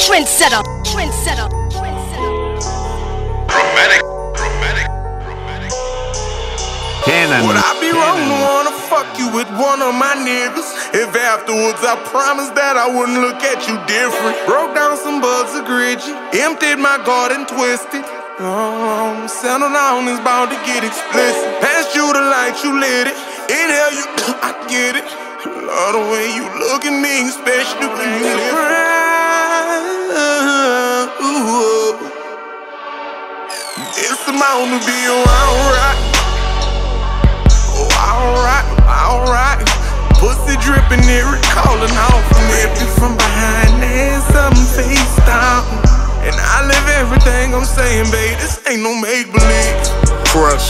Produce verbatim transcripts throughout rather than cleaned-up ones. Trend setup, trend setup, trend setup. Chromatic, chromatic, chromatic. Cannon. Would I be wrong to wanna fuck you with one of my niggas? If afterwards I promised that I wouldn't look at you different. Broke down some buds of gritty, emptied my guard and twisted. Oh, settle down is bound to get explicit. Pass you the light, you lit it. Inhale, you, I get it. Love the way you look at me, especially when you live proud. It's the mountain to be around, right? Oh, alright, alright. Pussy dripping, it recalling out from ripping from behind, there's something face down. And I live everything I'm saying, babe. This ain't no make-believe. Crush.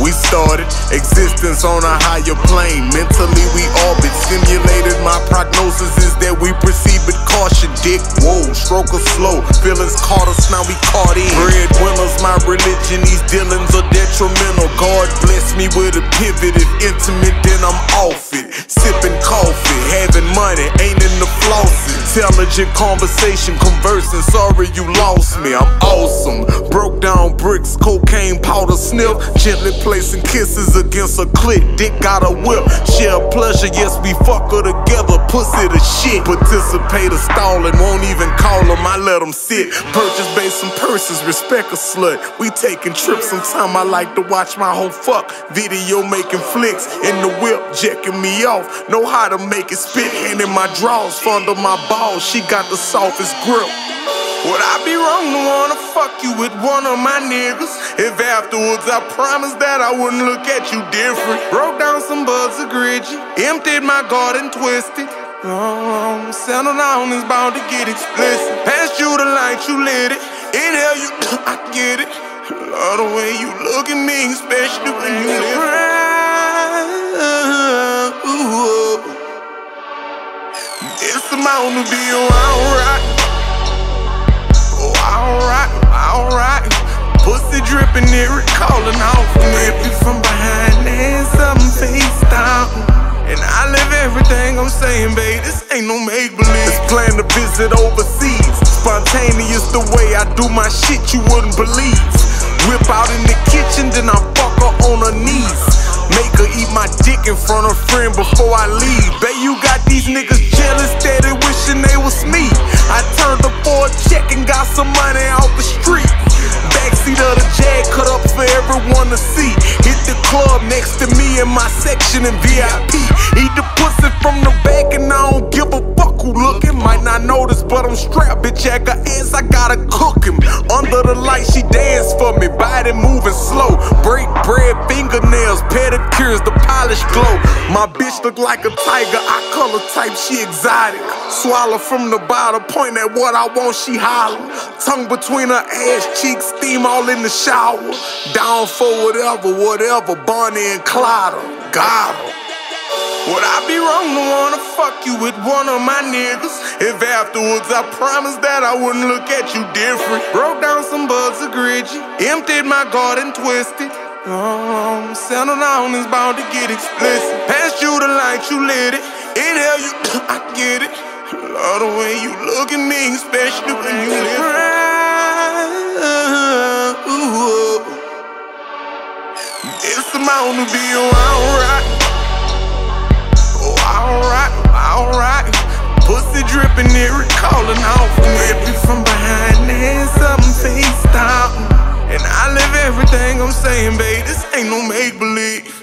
We started existence on a higher plane. Mentally we orbit, simulated. My prognosis is that we proceed with caution. Dick, whoa, stroke us slow. Feelings caught us, now we caught in. Breadwinners, my religion. These dealings are detrimental. God bless me with a pivot. If intimate, then I'm off it. Sipping coffee, having money, ain't in the flossing. Intelligent conversation, conversing. Sorry you lost me, I'm awesome. Broke down bricks, cocaine powder sniff. Gently placing kisses against a clit. Dick got a whip, share pleasure. Yes, we fuck her together, pussy the shit. Participator stalling, won't even call him, I let him sit. Purchase based on purses, respect a slut. We taking trips, sometime I like to watch my whole fuck. Video making flicks, in the whip, jacking me off. Know how to make it spit, hand in my drawers, fond of my body. She got the softest grip. Would I be wrong to wanna fuck you with one of my niggas? If afterwards I promised that I wouldn't look at you different. Broke down some buds of gritty, emptied my guard and twisted. Oh, settle down is bound to get explicit. Pass you the light, you lit it. Inhale, you, I get it. Love the way you look at me, especially when you live proud. It's the mountain to be around, right? Oh, alright, alright. Pussy dripping, it recalling out from ripping from behind, there's something face down. And I live everything I'm saying, babe. This ain't no make-believe. This plan to visit overseas, spontaneous the way I do my shit, you wouldn't believe. Whip out in the kitchen, then I fuck her on her knees. Make her eat my dick in front of a friend before I leave. Babe, you got these niggas jealous that they wishing they was me. I turned up for a check and got some money off the street. Backseat of the Jag cut up for everyone to see. Hit the club next to me in my section in V I P. Eat the pussy from the back and I don't give a fuck who looking. Might not notice but I'm strapped, bitch. I got ass, I gotta cook him. Under the light she danced for me, body moving slow. Break bread, fingernails, pedicures, the polished glow. My bitch look like a tiger, I color type, she exotic. Swallow from the bottle, point at what I want, she holler. Tongue between her ass cheeks, steam all in the shower. Down for whatever, whatever, Bonnie and Clyde, got her. Would I be wrong to wanna fuck you with one of my niggas? If afterwards I promised that I wouldn't look at you different. Broke down some buds of gritty, emptied my guard and twisted. Oh, settle down is bound to get explicit. Pass you the light, you lit it. Inhale, you, I get it. Love the way you look at me, especially when you live proud. It's the mountain to be around, right? Oh, alright, alright. Pussy dripping, it recalling out from ripping from behind, there's something face down. And I live everything I'm saying, babe. This ain't no make-believe.